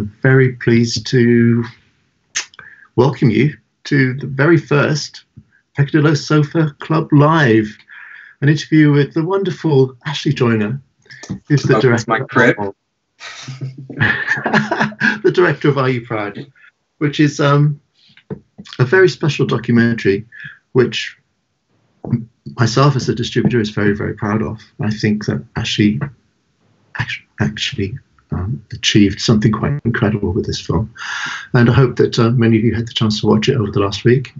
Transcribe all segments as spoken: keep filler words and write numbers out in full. I'm very pleased to welcome you to the very first Peccadillo Sofa Club Live, an interview with the wonderful Ashley Joyner, who's the, oh, director, my crib. Of, the director of Are You Proud?, which is um, a very special documentary which myself as a distributor is very, very proud of. I think that Ashley actually, actually um, achieved something quite incredible with this film. And I hope that uh, many of you had the chance to watch it over the last week.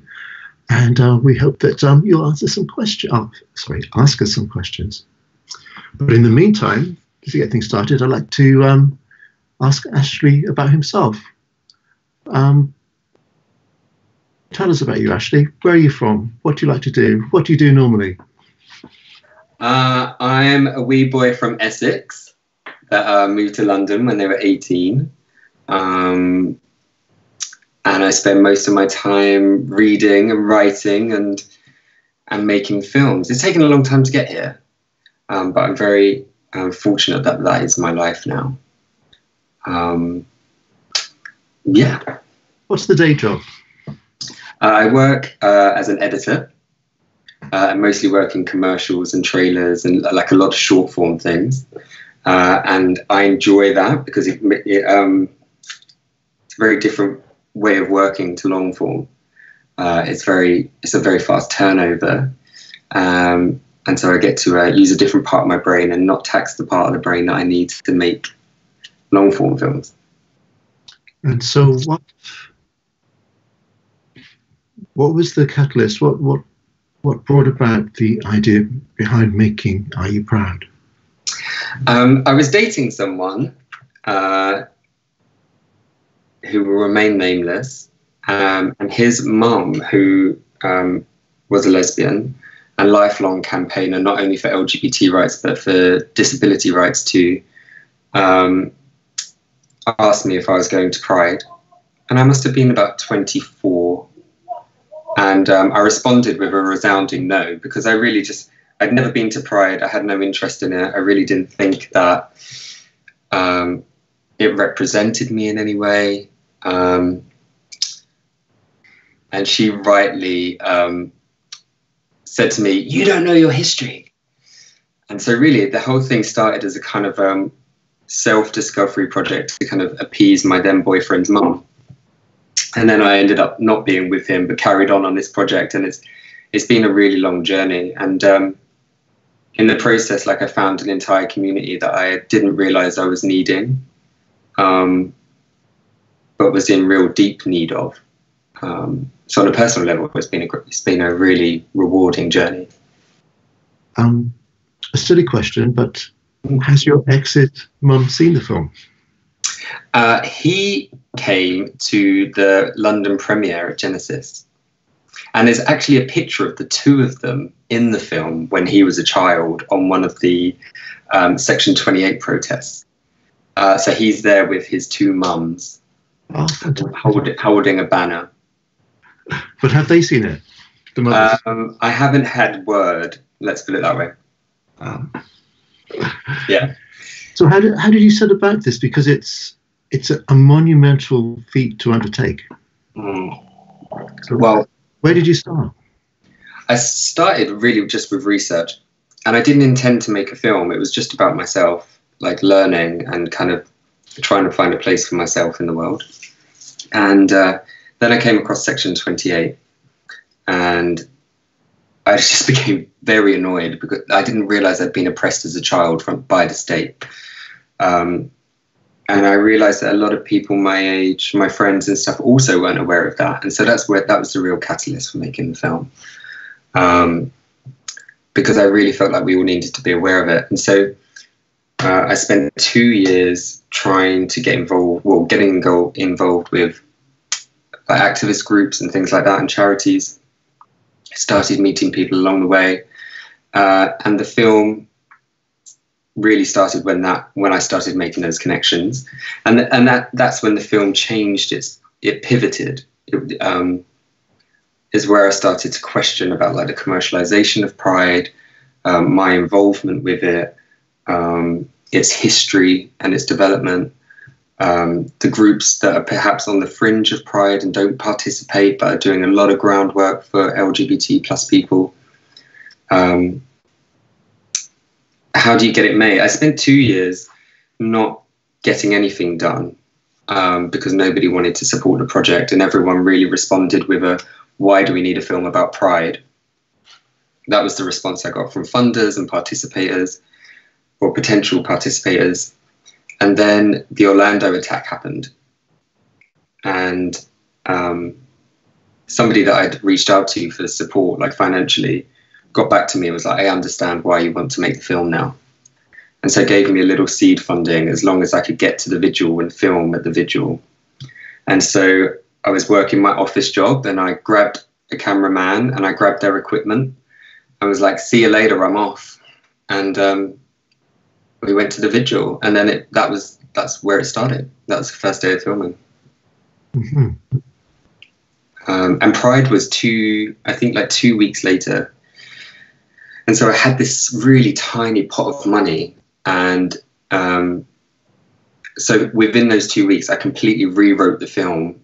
And uh, we hope that um, you'll answer some questions, oh, sorry, ask us some questions. But in the meantime, to get things started, I'd like to um, ask Ashley about himself. Um, tell us about you, Ashley. Where are you from? What do you like to do? What do you do normally? Uh, I am a wee boy from Essex that uh, moved to London when they were eighteen. Um, and I spend most of my time reading and writing and, and making films. It's taken a long time to get here, um, but I'm very I'm fortunate that that is my life now. Um, yeah. What's the day job? Uh, I work uh, as an editor. Uh, I mostly work in commercials and trailers and like a lot of short form things. Uh, and I enjoy that because it, it, um, it's a very different way of working to long form. Uh, it's very, it's a very fast turnover. Um, And so I get to uh, use a different part of my brain and not tax the part of the brain that I need to make long-form films. And so what what was the catalyst? What, what, what brought about the idea behind making Are You Proud? Um, I was dating someone uh, who will remain nameless, um, and his mum, who um, was a lesbian, a lifelong campaigner not only for L G B T rights but for disability rights too, um, asked me if I was going to Pride, and I must have been about twenty-four, and um, I responded with a resounding no, because I really just I'd never been to Pride. I had no interest in it. I really didn't think that um, it represented me in any way, um, and she rightly um, said to me, "You don't know your history." And so really the whole thing started as a kind of um, self-discovery project to kind of appease my then boyfriend's mum. And then I ended up not being with him, but carried on on this project. And it's it's been a really long journey. And um, in the process, like I found an entire community that I didn't realize I was needing, um, but was in real deep need of. Um, So on a personal level, it's been a, it's been a really rewarding journey. Um, a silly question, but has your ex's mum seen the film? Uh, he came to the London premiere at Genesis. And there's actually a picture of the two of them in the film when he was a child on one of the um, Section twenty-eight protests. Uh, so he's there with his two mums, oh, hold, holding a banner. But have they seen it? The um, I haven't had word. Let's put it that way. Um. Yeah. So how did how did you set about this? Because it's it's a, a monumental feat to undertake. Mm. So well, where did you start? I started really just with research, and I didn't intend to make a film. It was just about myself, like learning and kind of trying to find a place for myself in the world, and. Uh, Then I came across Section twenty-eight, and I just became very annoyed because I didn't realise I'd been oppressed as a child from, by the state. Um, and I realised that a lot of people my age, my friends and stuff, also weren't aware of that. And so that's where that was the real catalyst for making the film, um, because I really felt like we all needed to be aware of it. And so uh, I spent two years trying to get involved, well, getting involved with like activist groups and things like that, and charities. I started meeting people along the way, uh, and the film really started when that when I started making those connections, and th and that that's when the film changed. It's it pivoted. It, um, is where I started to question about like the commercialization of Pride, um, my involvement with it, um, its history and its development, um, the groups that are perhaps on the fringe of Pride and don't participate but are doing a lot of groundwork for L G B T plus people. Um, how do you get it made? I spent two years not getting anything done um, because nobody wanted to support the project, and everyone really responded with a, why do we need a film about Pride? That was the response I got from funders and participators, or potential participators. And then the Orlando attack happened. And um, somebody that I'd reached out to for support, like financially, got back to me and was like, I understand why you want to make the film now. And so gave me a little seed funding as long as I could get to the vigil and film at the vigil. And so I was working my office job and I grabbed a cameraman and I grabbed their equipment. I was like, see you later, I'm off. And um, we went to the vigil, and then it, that was, that's where it started. That was the first day of filming. Mm-hmm. um, and Pride was two, I think like two weeks later. And so I had this really tiny pot of money. And um, so within those two weeks, I completely rewrote the film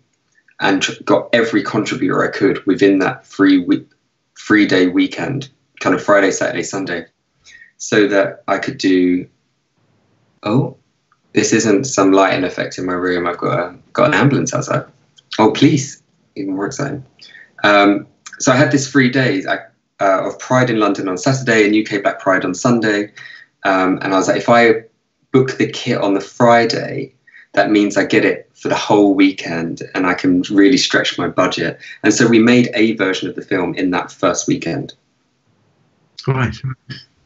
and tr- got every contributor I could within that three week, three day weekend, kind of Friday, Saturday, Sunday, so that I could do, oh, this isn't some lighting effect in my room. I've got a, got an ambulance outside. Oh, please. Even more exciting. Um, so I had this three days I, uh, of Pride in London on Saturday and U K Black Pride on Sunday. Um, and I was like, if I book the kit on the Friday, that means I get it for the whole weekend and I can really stretch my budget. And so we made a version of the film in that first weekend. Right.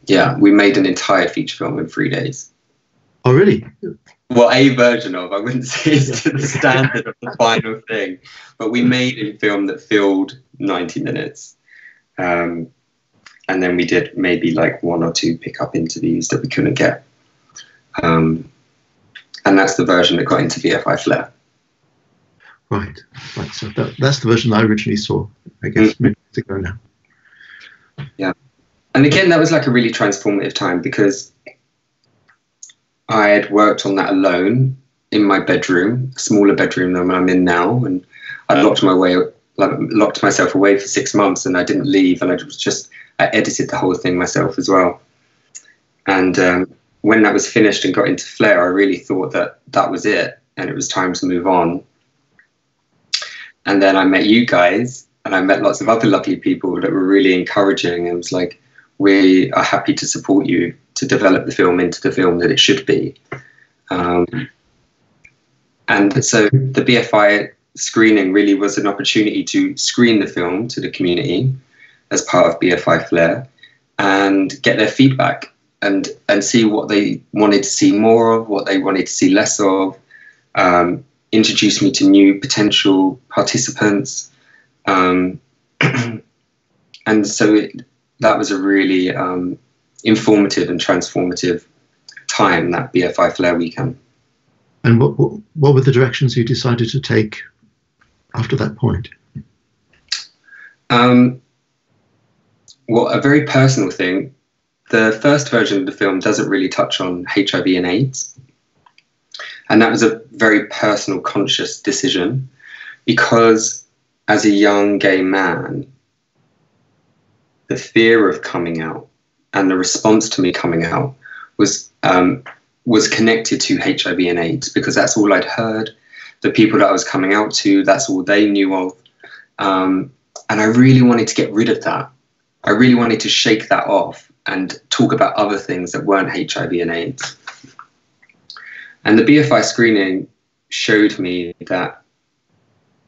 Yeah, we made an entire feature film in three days. Oh, really? Well, a version of, I wouldn't say it's to the standard of the final thing, but we made a film that filled ninety minutes. Um, and then we did maybe like one or two pickup interviews that we couldn't get. Um, and that's the version that got into B F I Flare. Right. Right. So that, that's the version I originally saw, I guess, mm-hmm. maybe to go now. Yeah. And again, that was like a really transformative time because I had worked on that alone in my bedroom, a smaller bedroom than I'm in now. And I locked my way, like, locked myself away for six months and I didn't leave. And I was just, I edited the whole thing myself as well. And um, when that was finished and got into Flare, I really thought that that was it. And it was time to move on. And then I met you guys and I met lots of other lovely people that were really encouraging. And it was like, we are happy to support you to develop the film into the film that it should be. Um, and so the B F I screening really was an opportunity to screen the film to the community as part of B F I Flare and get their feedback and, and see what they wanted to see more of, what they wanted to see less of, um, introduce me to new potential participants. Um, and so it, that was a really um, informative and transformative time, that B F I Flare weekend. And what, what what were the directions you decided to take after that point? Um, well, a very personal thing. The first version of the film doesn't really touch on H I V and AIDS. And that was a very personal, conscious decision because as a young gay man, the fear of coming out and the response to me coming out was um, was connected to H I V and AIDS because that's all I'd heard. The people that I was coming out to, that's all they knew of. Um, and I really wanted to get rid of that. I really wanted to shake that off and talk about other things that weren't H I V and AIDS. And the B F I screening showed me that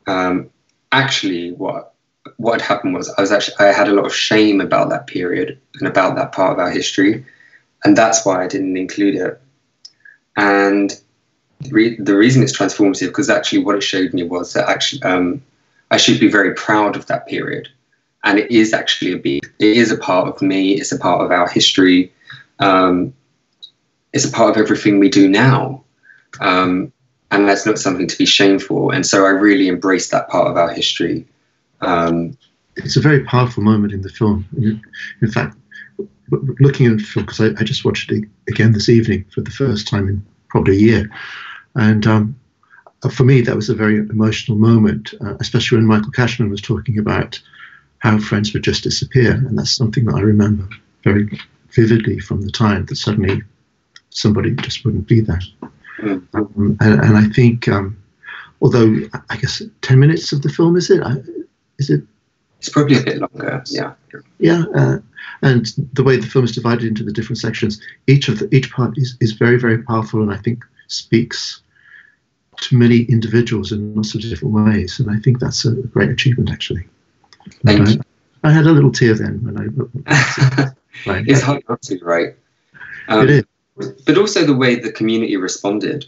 um, actually what What had happened was I was actually I had a lot of shame about that period and about that part of our history, and that's why I didn't include it. And re- the reason it's transformative because actually what it showed me was that actually um, I should be very proud of that period, and it is actually a big, it is a part of me. It's a part of our history. Um, it's a part of everything we do now, um, and that's not something to be shameful. And so I really embraced that part of our history. Um, it's a very powerful moment in the film. In fact, looking at the film, because I, I just watched it again this evening for the first time in probably a year, And um, for me, that was a very emotional moment, uh, especially when Michael Cashman was talking about how friends would just disappear. And that's something that I remember very vividly from the time, that suddenly somebody just wouldn't be there. Um, and, and I think, um, although I guess ten minutes of the film, is it? I, is it? It's probably a bit longer. Yeah. Yeah. Uh, and the way the film is divided into the different sections, each of the, each part is, is very, very powerful, and I think speaks to many individuals in lots of different ways. And I think that's a great achievement, actually. Thank you. I, I had a little tear then when I. Like, it's hard not to, right? Um, it is. But also the way the community responded.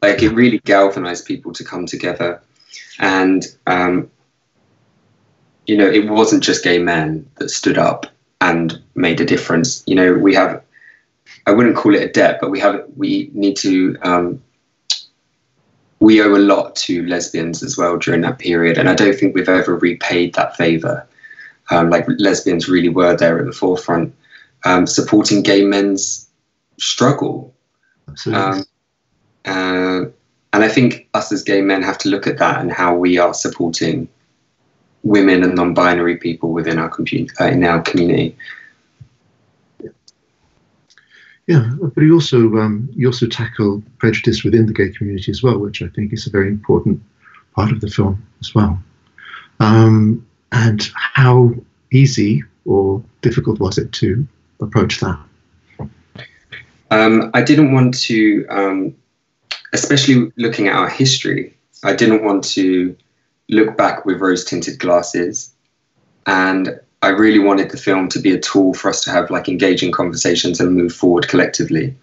Like, it really galvanized people to come together. And, um, you know, it wasn't just gay men that stood up and made a difference. You know, we have, I wouldn't call it a debt, but we have, we need to, um, we owe a lot to lesbians as well during that period. And I don't think we've ever repaid that favor. Um, like, lesbians really were there at the forefront, um, supporting gay men's struggle. Absolutely. Um, Uh, and I think us as gay men have to look at that and how we are supporting women and non-binary people within our community, uh, in our community. Yeah, but you also um, you also tackle prejudice within the gay community as well, which I think is a very important part of the film as well. Um, and how easy or difficult was it to approach that? Um, I didn't want to. Um, Especially looking at our history, I didn't want to look back with rose-tinted glasses, and I really wanted the film to be a tool for us to have like engaging conversations and move forward collectively.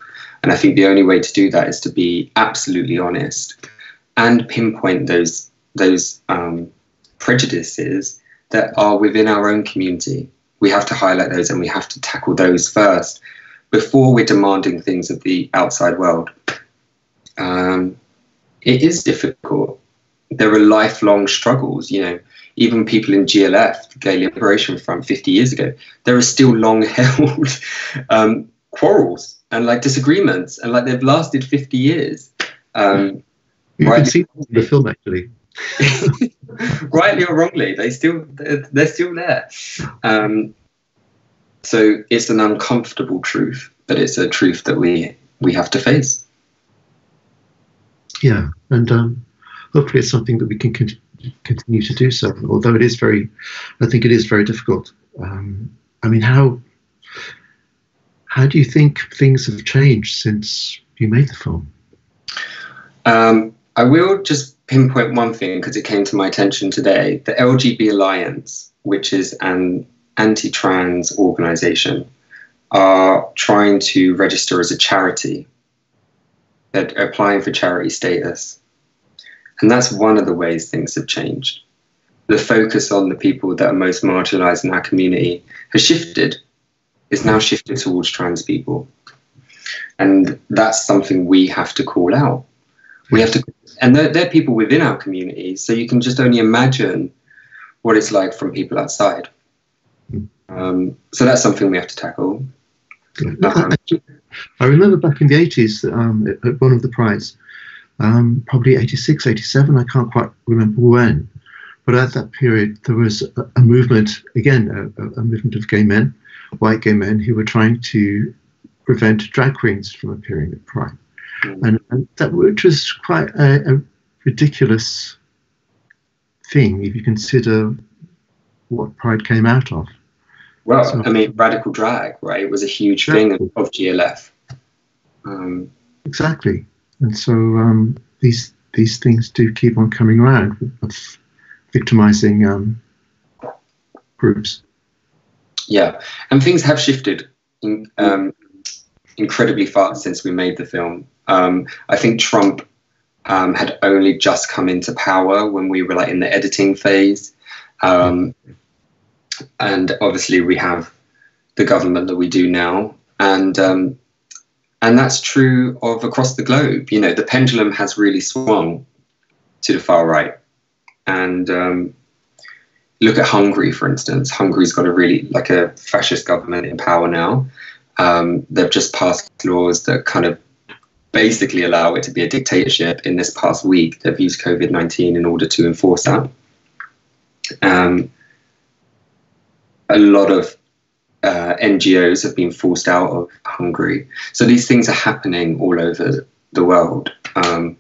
And I think the only way to do that is to be absolutely honest and pinpoint those those um, prejudices that are within our own community. We have to highlight those, and we have to tackle those first before we're demanding things of the outside world. Um, it is difficult. There are lifelong struggles, you know, even people in G L F, the Gay Liberation Front, fifty years ago, there are still long held um, quarrels and like disagreements, and like they've lasted fifty years. Um, you can see that in the film, actually. Rightly or wrongly, they still, they're, they're still there. Um, so it's an uncomfortable truth, but it's a truth that we, we have to face. Yeah, and um, hopefully it's something that we can con continue to do so, although it is very, I think it is very difficult. Um, I mean, how how do you think things have changed since you made the film? Um, I will just pinpoint one thing, because it came to my attention today. The L G B Alliance, which is an anti-trans organisation, are trying to register as a charity. They're applying for charity status, and that's one of the ways things have changed. The focus on the people that are most marginalized in our community has shifted. It's now shifted towards trans people, and that's something we have to call out. We have to, and they're, they're people within our community, so you can just only imagine what it's like from people outside. Um, so that's something we have to tackle. Um, I remember back in the eighties, um, at one of the prides, um, probably eighty-six, eighty-seven, I can't quite remember when, but at that period there was a, a movement, again, a, a movement of gay men, white gay men, who were trying to prevent drag queens from appearing at Pride. Mm. And, and that, which was quite a, a ridiculous thing if you consider what Pride came out of. Well, so, I mean, radical drag, right? It was a huge thing of, of G L F. Um, exactly. And so um, these these things do keep on coming around, of victimising um, groups. Yeah, and things have shifted in, um, incredibly fast since we made the film. Um, I think Trump um, had only just come into power when we were like in the editing phase. Um, mm-hmm. And obviously we have the government that we do now, and um, and that's true of across the globe. You know, the pendulum has really swung to the far right, and um, look at Hungary, for instance. Hungary's got a really, like a fascist government in power now. Um, they've just passed laws that kind of basically allow it to be a dictatorship in this past week that views COVID nineteen in order to enforce that. Um, a lot of uh, N G Os have been forced out of Hungary. So these things are happening all over the world. Um,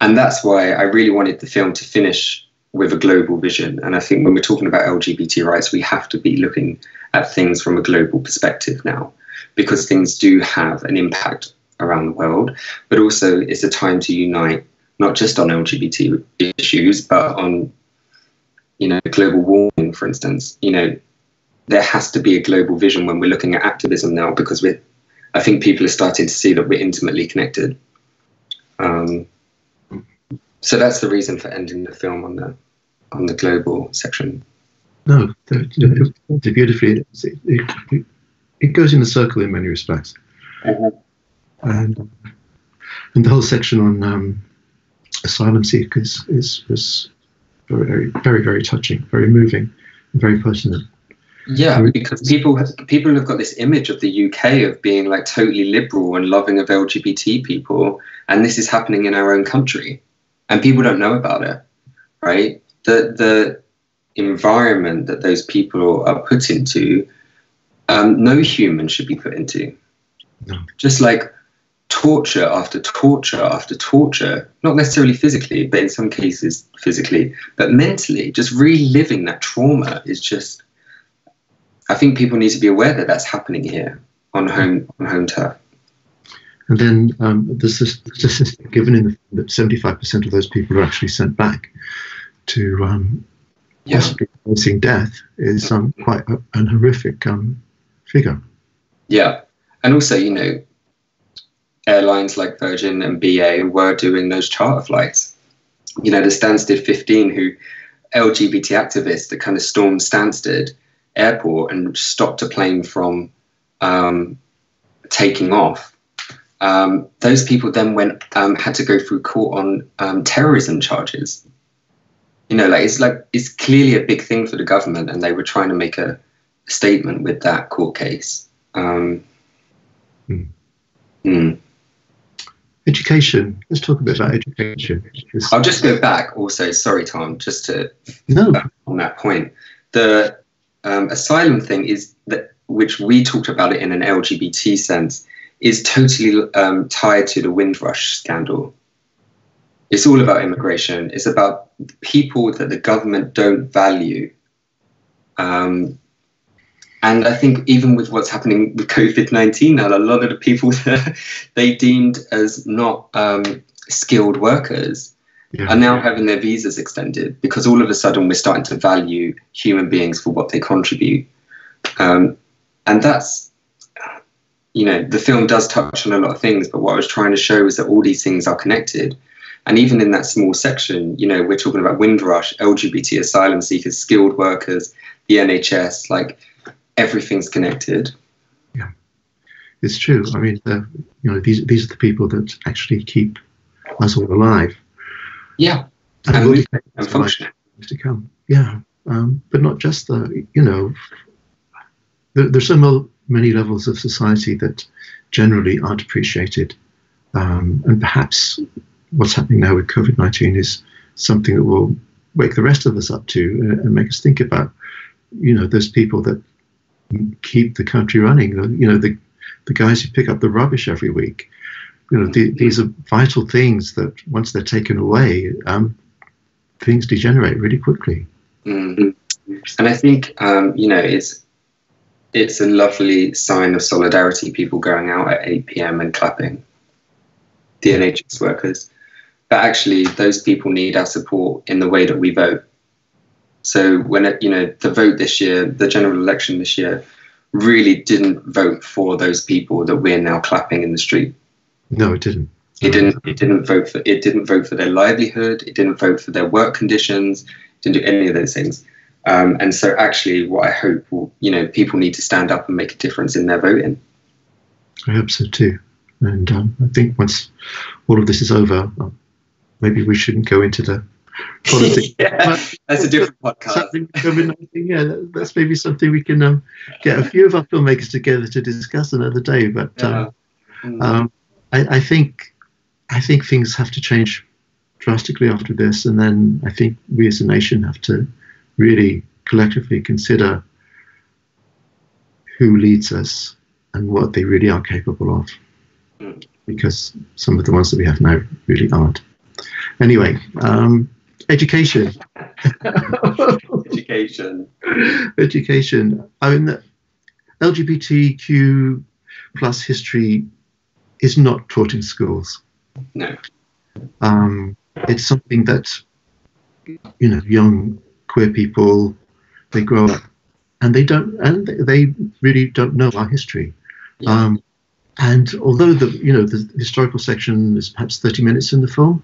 and that's why I really wanted the film to finish with a global vision. And I think when we're talking about L G B T rights, we have to be looking at things from a global perspective now, because things do have an impact around the world, but also it's a time to unite, not just on L G B T issues, but on, you know, global warming, for instance. You know, there has to be a global vision when we're looking at activism now, because we're, I think people are starting to see that we're intimately connected. Um, so that's the reason for ending the film on the on the global section. No, you know, beautifully, it, it, it goes in a circle in many respects. Uh-huh. And, and the whole section on um, asylum seekers is, is very, very, very touching, very moving, and very personal. Yeah, because people have, people have got this image of the U K of being like totally liberal and loving of L G B T people, and this is happening in our own country, and people don't know about it, right? The the environment that those people are put into, um, no human should be put into. No. Just like torture after torture after torture, not necessarily physically, but in some cases physically, but mentally, just reliving that trauma is just, I think people need to be aware that that's happening here on home, on home turf. And then um, there's this statistic given in the, that seventy-five percent of those people are actually sent back to um, yeah. facing death is um, quite a, an horrific um, figure. Yeah. And also, you know, airlines like Virgin and B A were doing those charter flights. You know, the Stansted fifteen, who L G B T activists that kind of stormed Stansted Airport and stopped a plane from um, taking off. Um, those people then went um, had to go through court on um, terrorism charges. You know, like it's like it's clearly a big thing for the government, and they were trying to make a statement with that court case. Um, Mm. Mm. Education. Let's talk a bit about education. Just I'll just go back also, sorry Tom, just to no. on that point. The um, asylum thing is that, which we talked about it in an L G B T sense, is totally um, tied to the Windrush scandal. It's all about immigration. It's about people that the government don't value. Um, And I think even with what's happening with COVID nineteen now, a lot of the people that they deemed as not um, skilled workers yeah. are now having their visas extended, because all of a sudden we're starting to value human beings for what they contribute. Um, and that's, you know, the film does touch on a lot of things, but what I was trying to show is that all these things are connected. And even in that small section, you know, we're talking about Windrush, L G B T asylum seekers, skilled workers, the N H S, like... everything's connected. Yeah, it's true. I mean, uh, you know, these these are the people that actually keep us all alive. Yeah, and, and, we, and functioning to come. Yeah, um, but not just the. You know, there, there's so many levels of society that generally aren't appreciated, um, and perhaps what's happening now with COVID nineteen is something that will wake the rest of us up to and, and make us think about, you know, those people that keep the country running, you know, the the guys who pick up the rubbish every week, you know, the, these are vital things that once they're taken away, um, things degenerate really quickly. Mm. And I think, um, you know, it's it's a lovely sign of solidarity, people going out at eight p m and clapping, the N H S workers, but actually those people need our support in the way that we vote. So when, it, you know, the vote this year, the general election this year, really didn't vote for those people that we're now clapping in the street. No, it didn't. It didn't. It didn't vote for. It didn't vote for their livelihood. It didn't vote for their work conditions. It didn't do any of those things. Um, and so, actually, what I hope, will, you know, people need to stand up and make a difference in their voting. I hope so too. And um, I think once all of this is over, well, maybe we shouldn't go into the. Yeah, that's a different podcast. Yeah, that's maybe something we can um, get a few of our filmmakers together to discuss another day. But um, yeah. mm. um, I, I think I think things have to change drastically after this, and then I think we as a nation have to really collectively consider who leads us and what they really are capable of, because some of the ones that we have now really aren't. Anyway, um, education. Education. Education. I mean, the L G B T Q plus history is not taught in schools. No. Um, it's something that, you know, young queer people, they grow up and they don't, and they really don't know our history. Um, and although the, you know, the historical section is perhaps thirty minutes in the film,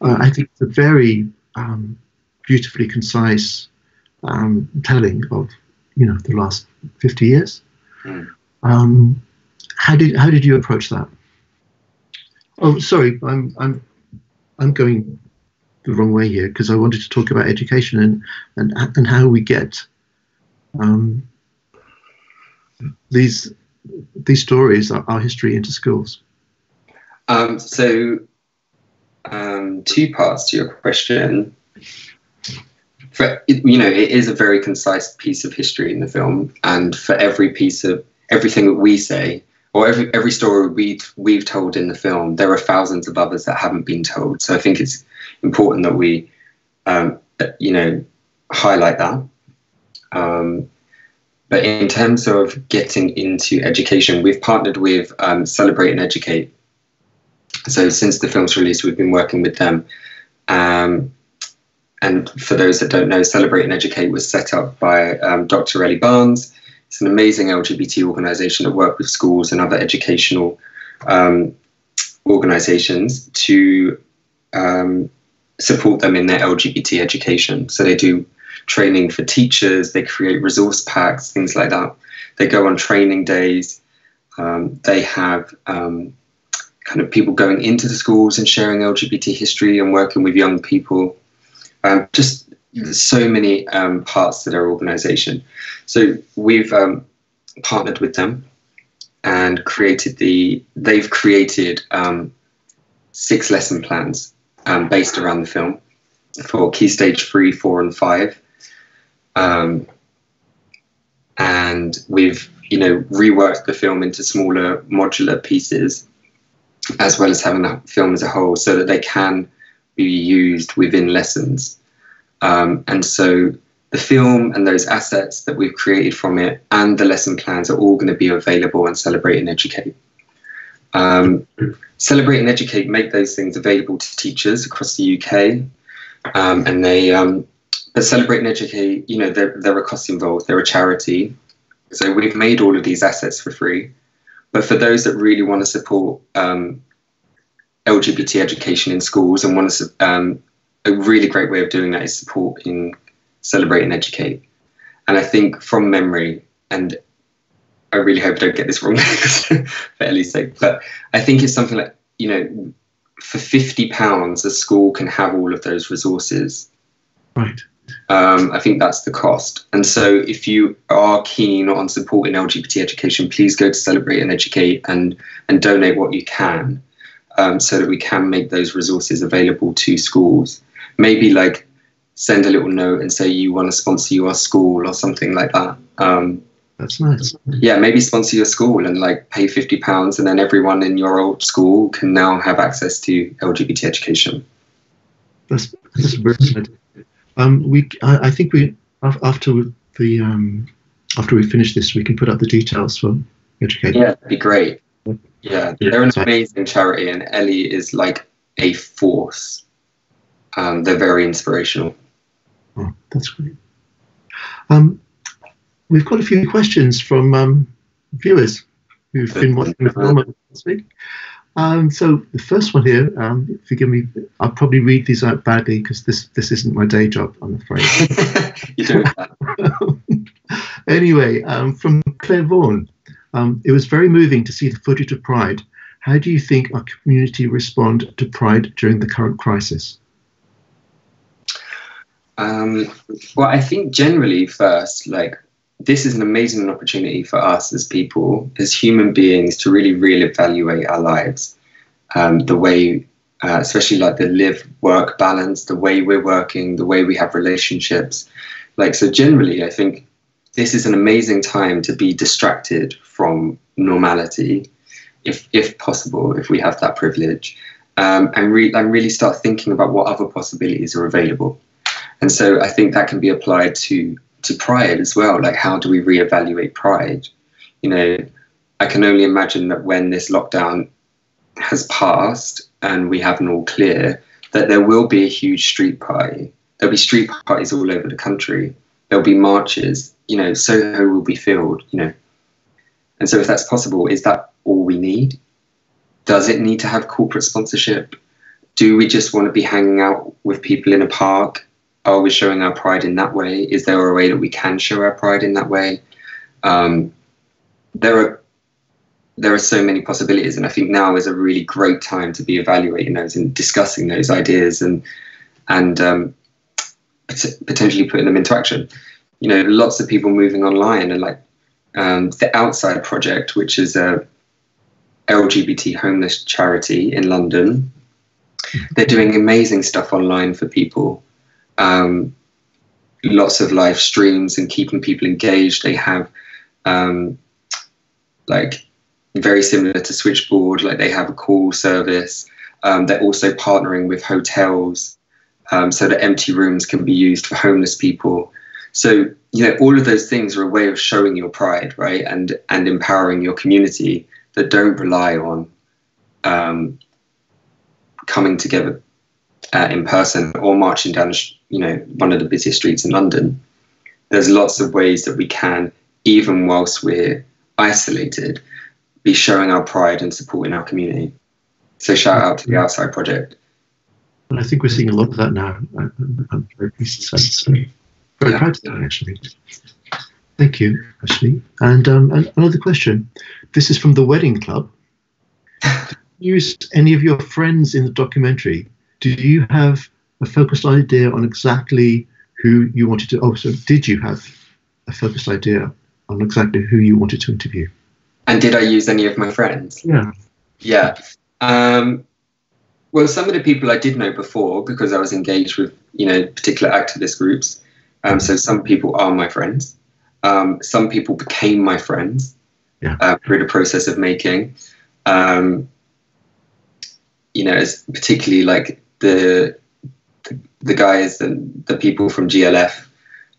uh, I think it's a very um, beautifully concise um, telling of, you know, the last fifty years. Um, how did how did you approach that? Oh, sorry, I'm I'm I'm going the wrong way here, because I wanted to talk about education and and and how we get um, these these stories, our, our history, into schools. Um, so, um, two parts to your question. For, you know, it is a very concise piece of history in the film, and for every piece of everything that we say, or every every story we've we've told in the film, there are thousands of others that haven't been told. So I think it's important that we, um, you know, highlight that. Um, but in terms of getting into education, we've partnered with um, Celebrate and Educate. So since the film's release, we've been working with them. Um, and for those that don't know, Celebrate and Educate was set up by um, Doctor Ellie Barnes. It's an amazing L G B T organisation that work with schools and other educational um, organisations to um, support them in their L G B T education. So they do training for teachers, they create resource packs, things like that. They go on training days. Um, they have um, kind of people going into the schools and sharing L G B T history and working with young people. Um, just There's so many um, parts to their organisation. So we've um, partnered with them and created the, they've created um, six lesson plans um, based around the film for key stage three, four and five. Um, and we've, you know, reworked the film into smaller modular pieces, as well as having the film as a whole so that they can be used within lessons. Um, and so the film and those assets that we've created from it and the lesson plans are all going to be available on Celebrate and Educate. Um, Celebrate and Educate make those things available to teachers across the U K. Um, and they, um, but Celebrate and Educate, you know, there, there are costs involved. They're a charity. So we've made all of these assets for free. But for those that really want to support um, L G B T education in schools and want to um, a really great way of doing that is supporting Celebrate and Educate. And I think from memory, and I really hope I don't get this wrong for Ellie's sake, but I think it's something like, you know, for fifty pounds, a school can have all of those resources. Right. Um, I think that's the cost. And so if you are keen on supporting L G B T education, please go to Celebrate and Educate and, and donate what you can, um, so that we can make those resources available to schools. Maybe like send a little note and say you want to sponsor your school or something like that. Um, That's nice. Yeah, maybe sponsor your school and like pay fifty pounds, and then everyone in your old school can now have access to L G B T education. That's, that's brilliant. Um, we, I, I think we after the um, after we finish this, we can put up the details for education. Yeah, that'd be great. Yeah, they're an amazing charity, and Ellie is like a force. Um, they're very inspirational. Oh, that's great. Um, we've got a few questions from um, viewers who've been watching the film this week. Um, so the first one here, um, forgive me, I'll probably read these out badly because this this isn't my day job, I'm afraid. You don't have that. Anyway, um, from Claire Vaughan, um, it was very moving to see the footage of Pride. How do you think our community respond to Pride during the current crisis? Um, well, I think generally first, like, this is an amazing opportunity for us as people, as human beings, to really, really evaluate our lives. um, the way, uh, especially like the live-work balance, the way we're working, the way we have relationships. Like, so generally, I think this is an amazing time to be distracted from normality, if if possible, if we have that privilege, um, and, re and really start thinking about what other possibilities are available. And so I think that can be applied to to Pride as well. Like, how do we reevaluate Pride? You know, I can only imagine that when this lockdown has passed and we have an all clear, that there will be a huge street party. There'll be street parties all over the country. There'll be marches. You know, Soho will be filled, you know. And so if that's possible, is that all we need? Does it need to have corporate sponsorship? Do we just want to be hanging out with people in a park? Are we showing our pride in that way? Is there a way that we can show our pride in that way? Um, there are there are so many possibilities, and I think now is a really great time to be evaluating those and discussing those ideas and and um, potentially putting them into action. You know, lots of people moving online, and like um, the Outside Project, which is a L G B T homeless charity in London, they're doing amazing stuff online for people. Um, lots of live streams and keeping people engaged. They have um, like very similar to Switchboard, like they have a call service. Um, they're also partnering with hotels um, so that empty rooms can be used for homeless people. So, you know, all of those things are a way of showing your pride, right? And, and empowering your community that don't rely on um, coming together Uh, in person or marching down, you know, one of the busiest streets in London. There's lots of ways that we can, even whilst we're isolated, be showing our pride and supporting our community. So shout out to the Outside Project. And I think we're seeing a lot of that now. I'm very pleased to say. So very yeah. proud of that, actually. Thank you, Ashley. And um, another question. This is from The Wedding Club. Did you use any of your friends in the documentary? Do you have a focused idea on exactly who you wanted to, oh, so did you have a focused idea on exactly who you wanted to interview? And did I use any of my friends? Yeah. Yeah. Um, well, some of the people I did know before, because I was engaged with, you know, particular activist groups. Um, so some people are my friends. Um, some people became my friends yeah. uh, through the process of making. Um, you know, it's particularly like, The, the guys, the, the people from G L F,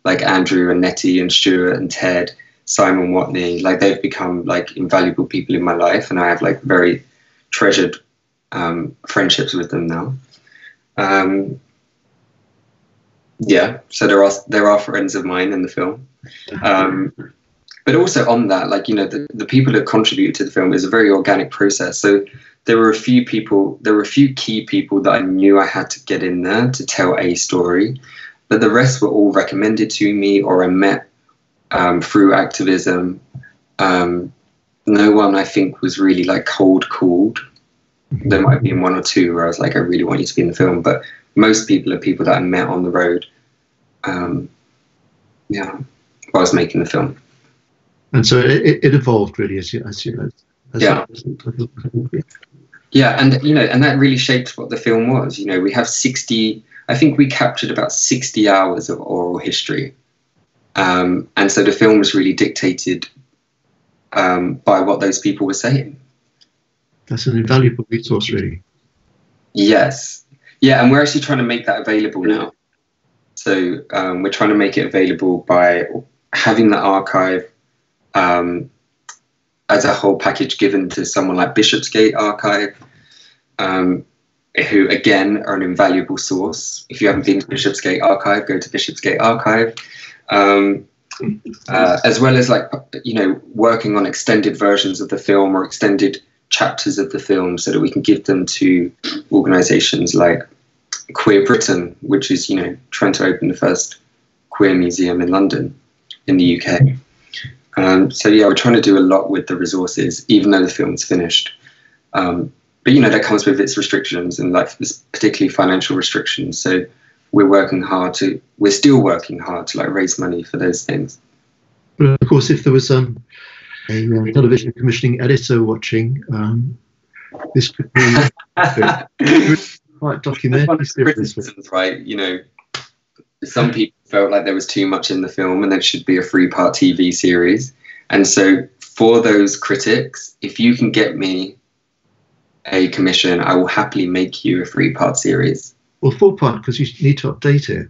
like Andrew and Nettie and Stuart and Ted, Simon Watney, like they've become like invaluable people in my life, and I have like very treasured um, friendships with them now. Um, yeah, so there are there are friends of mine in the film, um, but also on that, like you know, the, the people that contribute to the film is a very organic process. So. There were a few people, there were a few key people that I knew I had to get in there to tell a story, but the rest were all recommended to me or I met um, through activism. Um, no one I think was really like cold called. There might have been one or two where I was like, I really want you to be in the film, but most people are people that I met on the road. Um, yeah, while I was making the film. And so it, it evolved really as you, as you know. Yeah. Yeah, and you know, and that really shaped what the film was. You know, we have sixty. I think we captured about sixty hours of oral history, um, and so the film was really dictated um, by what those people were saying. That's an invaluable resource, really. Yes. Yeah, and we're actually trying to make that available now. So um, we're trying to make it available by having the archive. Um, as a whole package given to someone like Bishopsgate Archive, um, who, again, are an invaluable source. If you haven't been to Bishopsgate Archive, go to Bishopsgate Archive. Um, uh, as well as, like, you know, working on extended versions of the film or extended chapters of the film so that we can give them to organisations like Queer Britain, which is, you know, trying to open the first queer museum in London, in the U K. Um, so yeah, we're trying to do a lot with the resources, even though the film's finished. Um, but you know, that comes with its restrictions and like particularly financial restrictions. So we're working hard to, we're still working hard to like raise money for those things. But of course, if there was um, a television commissioning editor watching, um, This could be quite documentary, right? You know, some people felt like there was too much in the film and there should be a three-part T V series. And so for those critics, if you can get me a commission, I will happily make you a three-part series. Well, four-part, because you need to update it.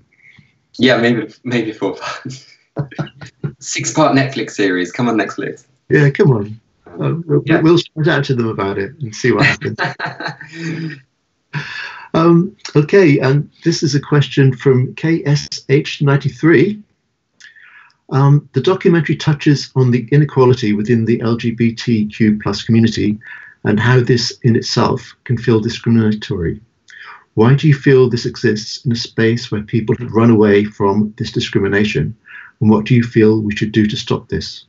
Yeah, maybe maybe four-part. Six-part Netflix series. Come on, Netflix. Yeah, come on. Uh, we'll, yeah. we'll shout out to them about it and see what happens. um, okay, and this is a question from K S H ninety-three. Um, the documentary touches on the inequality within the L G B T Q plus community and how this in itself can feel discriminatory. Why do you feel this exists in a space where people have run away from this discrimination? And what do you feel we should do to stop this?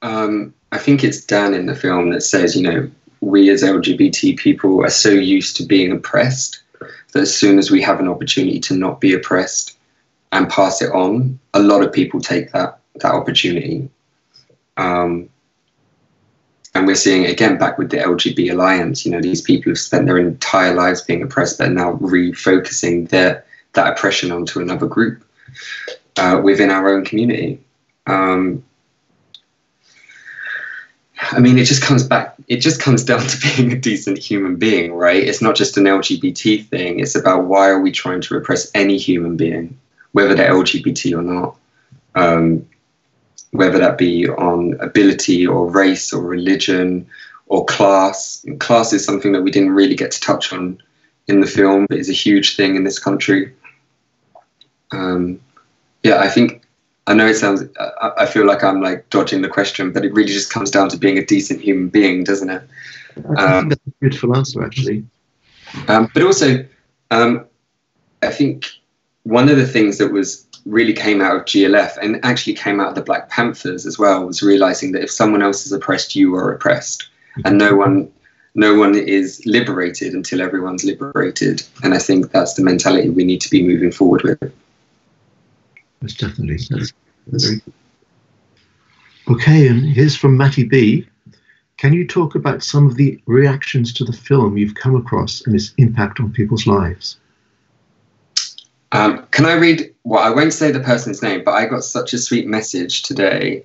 Um, I think it's Dan in the film that says, you know, we as L G B T people are so used to being oppressed that as soon as we have an opportunity to not be oppressed and pass it on, a lot of people take that, that opportunity. Um, and we're seeing it again back with the L G B Alliance. You know, these people have spent their entire lives being oppressed, but are now refocusing their, that oppression onto another group uh, within our own community. Um, I mean, it just comes back, it just comes down to being a decent human being, right? It's not just an L G B T thing. It's about why are we trying to repress any human being, whether they're L G B T or not, um, whether that be on ability or race or religion or class. And class is something that we didn't really get to touch on in the film, but is a huge thing in this country. Um, yeah, I think, I know it sounds, I, I feel like I'm like dodging the question, but it really just comes down to being a decent human being, doesn't it? Um, I think that's a beautiful answer, actually. Um, but also, um, I think one of the things that was really came out of G L F and actually came out of the Black Panthers as well was realizing that if someone else is oppressed, you are oppressed, and no one, no one is liberated until everyone's liberated. And I think that's the mentality we need to be moving forward with. That's definitely that's very good. Okay, and here's from Matty B. Can you talk about some of the reactions to the film you've come across and its impact on people's lives? Um, can I read? Well, I won't say the person's name, but I got such a sweet message today.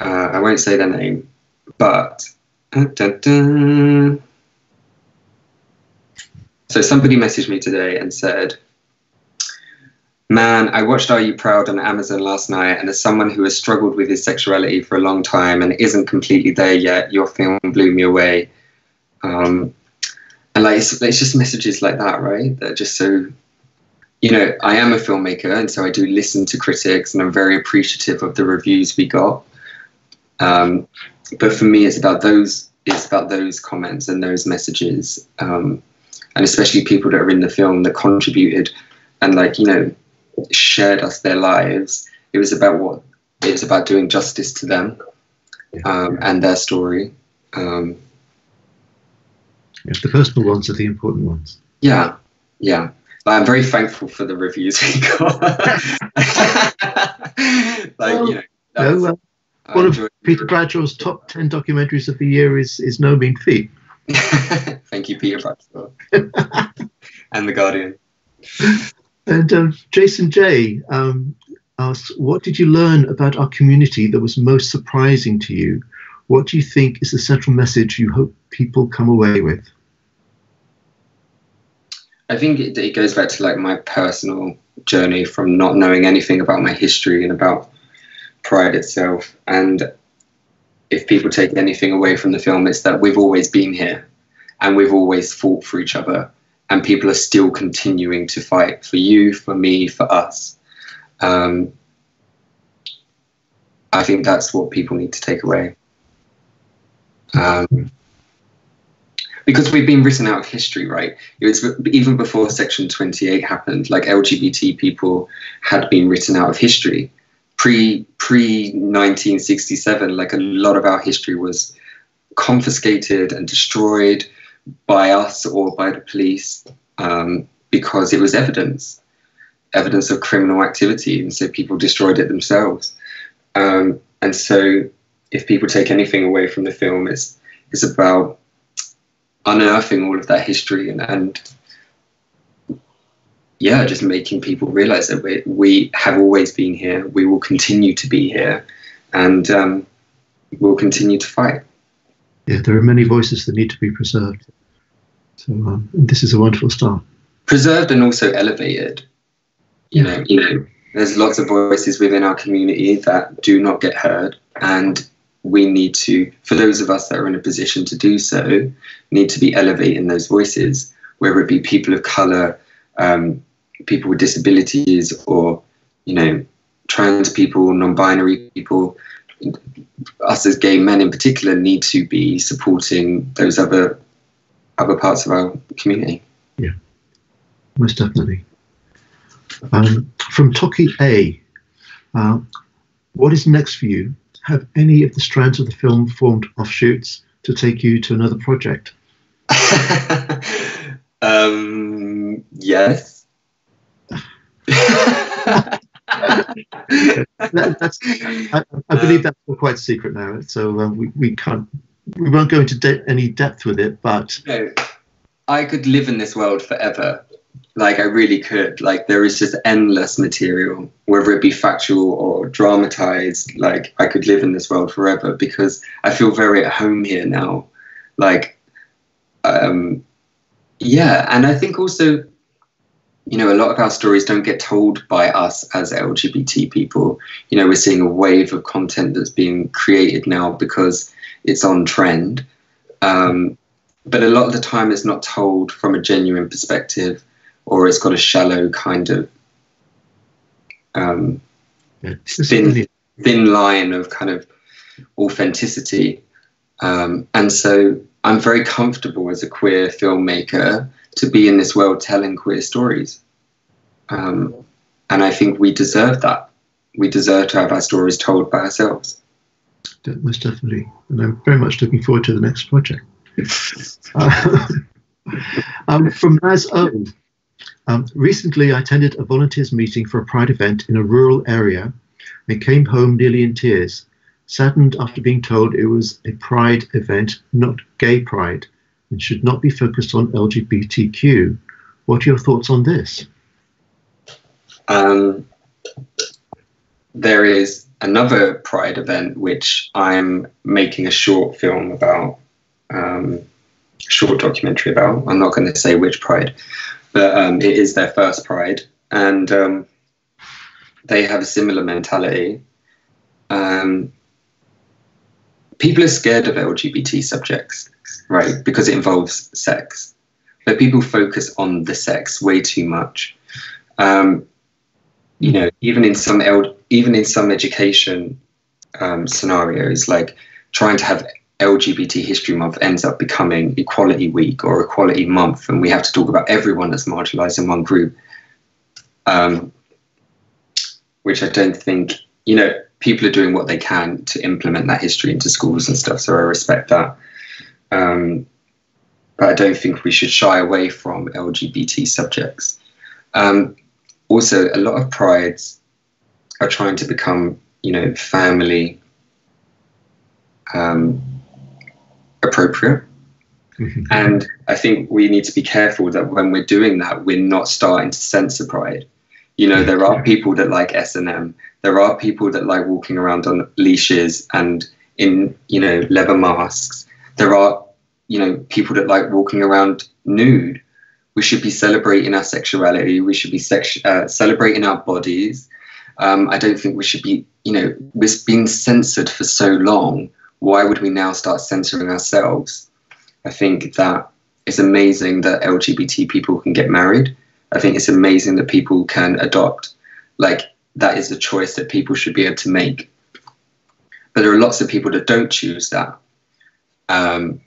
Uh, I won't say their name, but... Uh, dun, dun. So somebody messaged me today and said, "Man, I watched Are You Proud on Amazon last night, and as someone who has struggled with his sexuality for a long time and isn't completely there yet, your film blew me away." Um, and like, it's, it's just messages like that, right? They're just so, you know, I am a filmmaker, and so I do listen to critics, and I'm very appreciative of the reviews we got. Um, but for me, it's about those, it's about those comments and those messages, um, and especially people that are in the film that contributed and, like, you know, shared us their lives. It was about what it was about doing justice to them, um, and their story. Um, yeah, the personal ones are the important ones. Yeah, yeah. Like, I'm very thankful for the reviews we got. like well, you know, no, well, one of Peter Bradshaw's top ten documentaries of the year is is no mean feat. Thank you, Peter Bradshaw, and The Guardian. And um, Jason J um, asks, what did you learn about our community that was most surprising to you? What do you think is the central message you hope people come away with? I think it, it goes back to, like, my personal journey from not knowing anything about my history and about Pride itself. And if people take anything away from the film, it's that we've always been here and we've always fought for each other. And people are still continuing to fight for you, for me, for us. Um, I think that's what people need to take away. Um, because we've been written out of history, right? It was even before Section twenty-eight happened, like, L G B T people had been written out of history. Pre, pre nineteen sixty-seven, like, a lot of our history was confiscated and destroyed by us or by the police, um, because it was evidence, evidence of criminal activity, and so people destroyed it themselves. Um, and so if people take anything away from the film, it's is about unearthing all of that history and, and yeah, just making people realize that we, we have always been here, we will continue to be here, and um, we'll continue to fight. Yeah, there are many voices that need to be preserved. So um, this is a wonderful start. Preserved and also elevated. You know, you know, there's lots of voices within our community that do not get heard, and we need to, for those of us that are in a position to do so, need to be elevating those voices, whether it be people of colour, um, people with disabilities, or, you know, trans people, non-binary people. Us as gay men in particular need to be supporting those other other parts of our community. Yeah, most definitely. Um, from Toki A, uh, what is next for you? Have any of the strands of the film formed offshoots to take you to another project? um, yes. that, that's, I, I believe that's quite secret now, so uh, we, we can't, we won't go into de any depth with it, but... You know, I could live in this world forever. Like, I really could. Like, there is just endless material, whether it be factual or dramatized. Like, I could live in this world forever because I feel very at home here now. Like, um, yeah, and I think also, you know, a lot of our stories don't get told by us as L G B T people. You know, we're seeing a wave of content that's being created now because it's on trend. Um, but a lot of the time it's not told from a genuine perspective, or it's got a shallow kind of um, yeah, thin, thin line of kind of authenticity. Um, and so I'm very comfortable as a queer filmmaker to be in this world telling queer stories. Um, and I think we deserve that. We deserve to have our stories told by ourselves. Most definitely. And I'm very much looking forward to the next project. uh, um, from Naz O. Um, recently, I attended a volunteers meeting for a Pride event in a rural area and came home nearly in tears, saddened after being told it was a Pride event, not gay Pride, and should not be focused on L G B T Q. What are your thoughts on this? Um, there is another Pride event which I'm making a short film about, um, short documentary about. I'm not going to say which Pride. But um, it is their first Pride, and um, they have a similar mentality. Um, people are scared of L G B T subjects, right, because it involves sex. But people focus on the sex way too much. Um, you know, even in some L even in some education um, scenarios, like trying to have L G B T History Month ends up becoming Equality Week or Equality Month, and we have to talk about everyone that's marginalised in one group, um, which I don't think, you know, people are doing what they can to implement that history into schools and stuff, so I respect that. Um, but I don't think we should shy away from L G B T subjects. Um, also, a lot of prides are trying to become, you know, family um appropriate. Mm-hmm. And I think we need to be careful that when we're doing that, we're not starting to censor pride. You know, there are people that like S and M. There are people that like walking around on leashes and in, you know, leather masks. There are, you know, people that like walking around nude. We should be celebrating our sexuality. We should be sex uh, celebrating our bodies. Um, I don't think we should be, you know, we've been censored for so long. Why would we now start censoring ourselves? I think that it's amazing that L G B T people can get married. I think it's amazing that people can adopt. Like, that is a choice that people should be able to make. But there are lots of people that don't choose that. Um,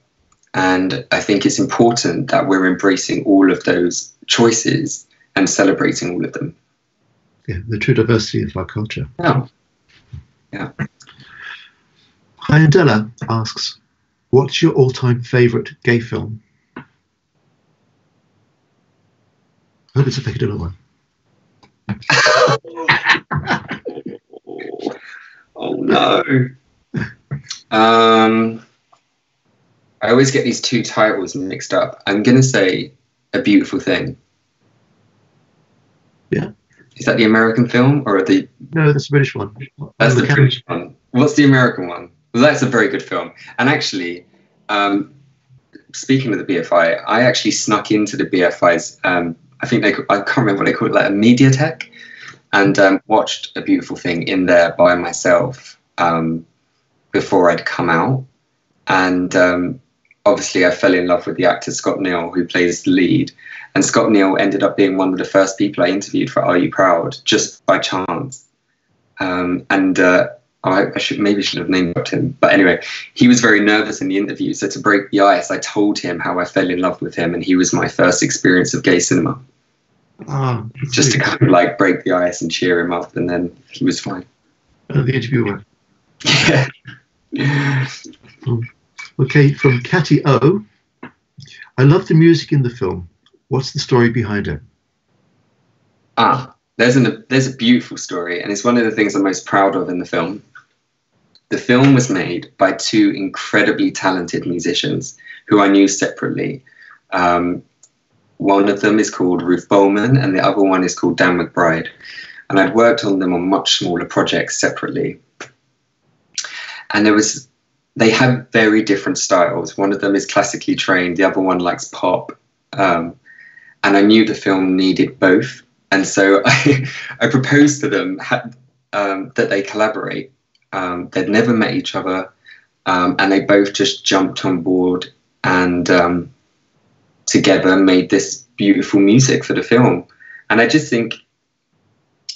and I think it's important that we're embracing all of those choices and celebrating all of them. Yeah, the true diversity of our culture. Yeah. Yeah. Hyandela asks, what's your all-time favourite gay film? I hope it's a Peccadillo one. oh, no. Um, I always get these two titles mixed up. I'm going to say A Beautiful Thing. Yeah. Is that the American film or the... No, that's the British one. That's the British one. What's the American one? Well, that's a very good film. And actually, um, speaking of the B F I, I actually snuck into the B F I's, um, I think they, I can't remember what they call it, like a Mediatek, and um, watched A Beautiful Thing in there by myself um, before I'd come out. And um, obviously I fell in love with the actor Scott Neal, who plays the lead. And Scott Neal ended up being one of the first people I interviewed for Are You Proud? Just by chance. Um, and uh, I, I should maybe should have named him. But anyway, he was very nervous in the interview. So to break the ice, I told him how I fell in love with him. And he was my first experience of gay cinema. Oh, just to kind of like break the ice and cheer him up. And then he was fine. Uh, the interviewer. Yeah. Okay, from Catty O. I love the music in the film. What's the story behind it? Ah, there's, an, there's a beautiful story, and it's one of the things I'm most proud of in the film. The film was made by two incredibly talented musicians who I knew separately. Um, one of them is called Ruth Bowman, and the other one is called Dan McBride. And I'd worked on them on much smaller projects separately. And there was, they have very different styles. One of them is classically trained, the other one likes pop. Um, And I knew the film needed both. And so I, I proposed to them had, um, that they collaborate. Um, they'd never met each other. Um, and they both just jumped on board and um, together made this beautiful music for the film. And I just think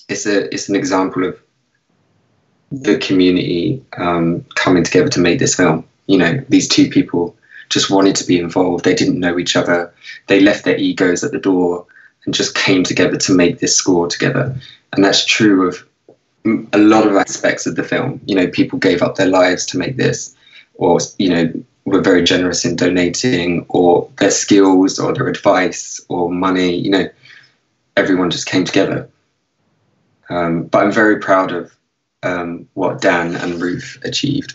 it's, a, it's an example of the community um, coming together to make this film. You know, these two people just wanted to be involved. They didn't know each other. They left their egos at the door and just came together to make this score together. And that's true of a lot of aspects of the film. You know, people gave up their lives to make this, or, you know, were very generous in donating, or their skills, or their advice, or money. You know, everyone just came together. Um, but I'm very proud of um, what Dan and Ruth achieved.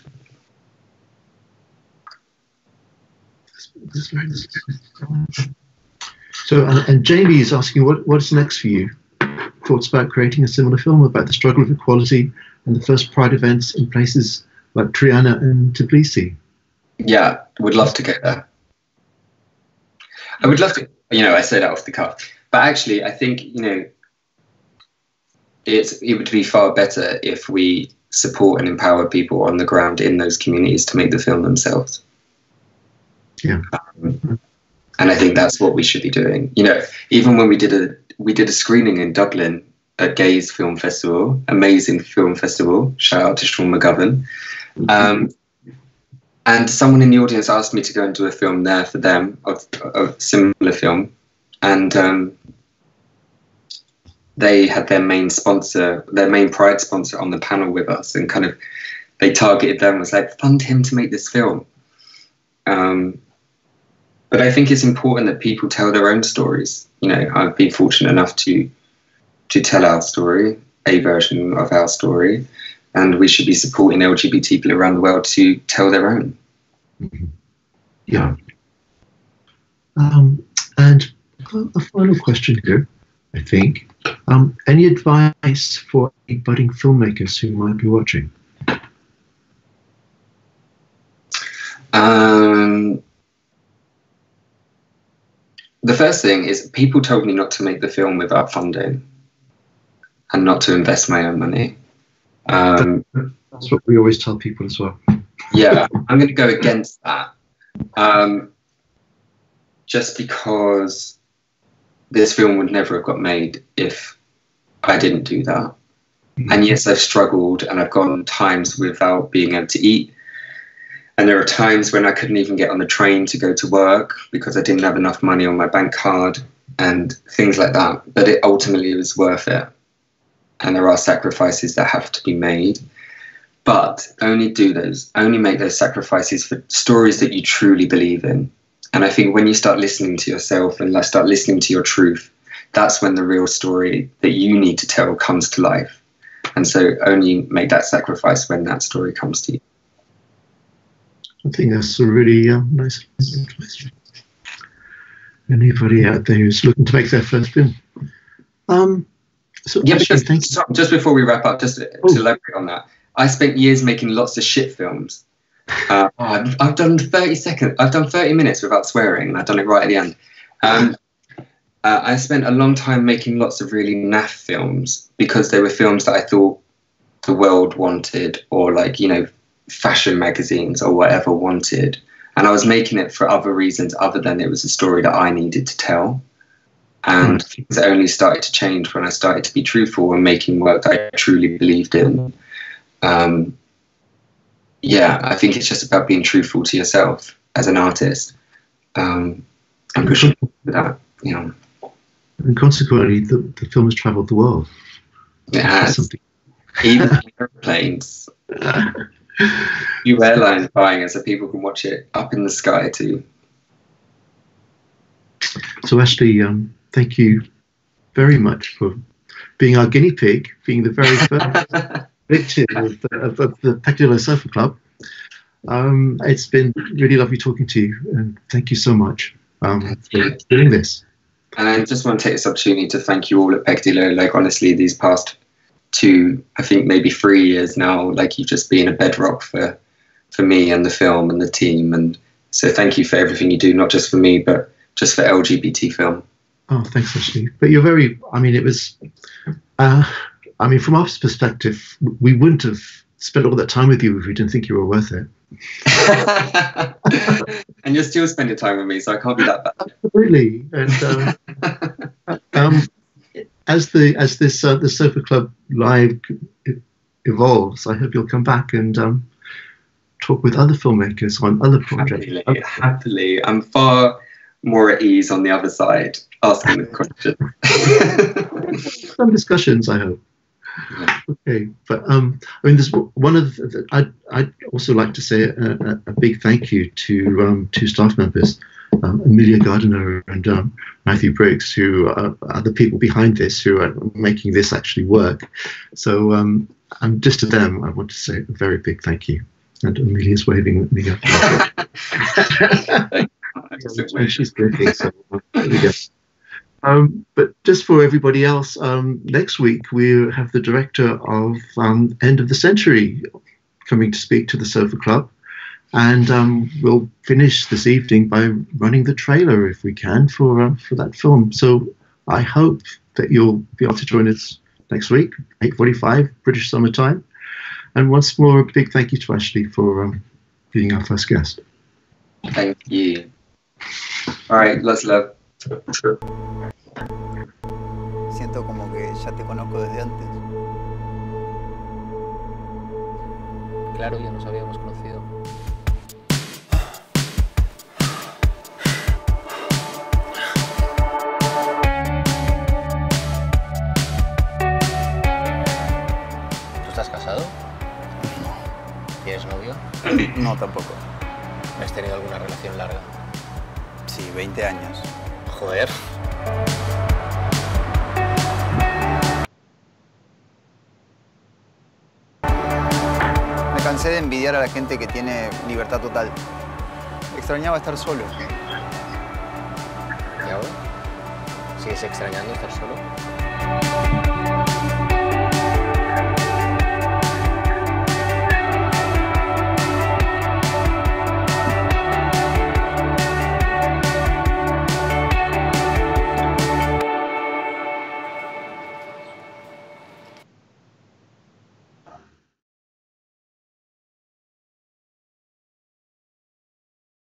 So, uh, and Jamie is asking, what what's next for you? Thoughts about creating a similar film about the struggle of equality and the first Pride events in places like Triana and Tbilisi? Yeah, would love to go there. I would love to, you know, I say that off the cuff, but actually I think, you know, it's, it would be far better if we support and empower people on the ground in those communities to make the film themselves. Yeah, um, and I think that's what we should be doing. You know, even when we did a we did a screening in Dublin at Gaze Film Festival, amazing film festival. Shout out to Sean McGovern. Um, and someone in the audience asked me to go and do a film there for them, of a similar film, and um, they had their main sponsor, their main Pride sponsor, on the panel with us, and kind of they targeted them, was like, fund him to make this film. Um, But I think it's important that people tell their own stories. You know, I've been fortunate enough to to tell our story, a version of our story, and we should be supporting L G B T people around the world to tell their own. Yeah. Um, and a final question here, I think. Um, any advice for any budding filmmakers who might be watching? Um... The first thing is, people told me not to make the film without funding and not to invest my own money. Um, That's what we always tell people as well. Yeah, I'm going to go against that. Um, just because this film would never have got made if I didn't do that. And yes, I've struggled and I've gone times without being able to eat. And there are times when I couldn't even get on the train to go to work because I didn't have enough money on my bank card and things like that. But it ultimately was worth it. And there are sacrifices that have to be made. But only do those, only make those sacrifices for stories that you truly believe in. And I think when you start listening to yourself and start listening to your truth, that's when the real story that you need to tell comes to life. And so only make that sacrifice when that story comes to you. I think that's a really uh, nice question. Anybody out there who's looking to make their first film? Um, so yeah, actually, because, thank so, just before we wrap up, just to, oh. to elaborate on that, I spent years making lots of shit films. Uh, I've, I've done thirty seconds, I've done thirty minutes without swearing, and I've done it right at the end. Um, uh, I spent a long time making lots of really naff films because they were films that I thought the world wanted, or like, you know, fashion magazines or whatever wanted. And I was making it for other reasons other than it was a story that I needed to tell. And mm. things only started to change when I started to be truthful and making work that I truly believed in. Um, yeah, I think it's just about being truthful to yourself as an artist. Um, and pushing that, you know. And consequently, the, the film has travelled the world. It has. Something. Even airplanes. New airlines buying it so people can watch it up in the sky too. So Ashley, um, thank you very much for being our guinea pig, being the very first victim of the, of, of the Peccadillo Sofa Club. Um, it's been really lovely talking to you, and thank you so much um, for doing this. And I just want to take this opportunity to thank you all at Peccadillo. Like honestly, these past two, I think maybe three years now, like you've just been a bedrock for for me and the film and the team, and so thank you for everything you do, not just for me but just for L G B T film. Oh, thanks Ashley. But you're very, I mean it was uh, I mean from our perspective we wouldn't have spent all that time with you if we didn't think you were worth it. And you're still spending time with me, so I can't be that bad. Absolutely. And um, um As the as this uh, the Sofa Club Live evolves, I hope you'll come back and um, talk with other filmmakers on other projects. Happily, okay. happily, I'm far more at ease on the other side asking the question. Some discussions, I hope. Yeah. Okay, but um, I mean, there's one of the, I'd I'd also like to say a, a big thank you to um, two staff members. Um, Amelia Gardiner and um, Matthew Briggs, who are, are the people behind this, who are making this actually work. So um, and just to them, I want to say a very big thank you. And Amelia's waving at me. She's good, so there we go. Um, but just for everybody else, um, next week we have the director of um, End of the Century coming to speak to the Sofa Club. And um, we'll finish this evening by running the trailer, if we can, for uh, for that film. So I hope that you'll be able to join us next week, eight forty-five British Summer Time. And once more, a big thank you to Ashley for um, being our first guest. Thank you. All right, lots of love. Siento como que ya te conozco desde antes. Claro, ya nos habíamos conocido. ¿Tienes novio? No, tampoco. ¿Has tenido alguna relación larga? Sí, veinte años. Joder. Me cansé de envidiar a la gente que tiene libertad total. Extrañaba estar solo. ¿Y ahora? ¿Sigues extrañando estar solo?